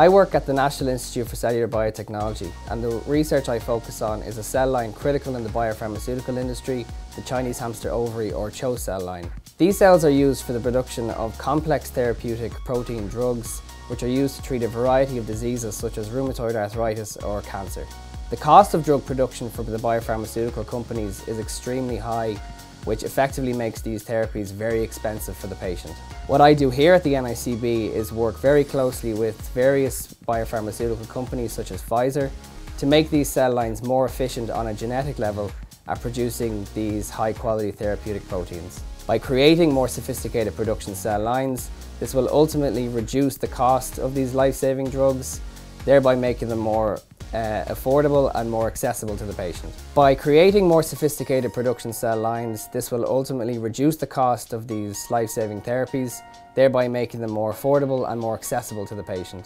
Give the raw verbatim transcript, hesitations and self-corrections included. I work at the National Institute for Cellular Biotechnology, and the research I focus on is a cell line critical in the biopharmaceutical industry, the Chinese hamster ovary or C H O cell line. These cells are used for the production of complex therapeutic protein drugs, which are used to treat a variety of diseases such as rheumatoid arthritis or cancer. The cost of drug production for the biopharmaceutical companies is extremely high, which effectively makes these therapies very expensive for the patient. What I do here at the N I C B is work very closely with various biopharmaceutical companies such as Pfizer to make these cell lines more efficient on a genetic level at producing these high quality therapeutic proteins. By creating more sophisticated production cell lines, this will ultimately reduce the cost of these life-saving drugs, thereby making them more Uh, affordable and more accessible to the patient. By creating more sophisticated production cell lines, this will ultimately reduce the cost of these life-saving therapies, thereby making them more affordable and more accessible to the patient.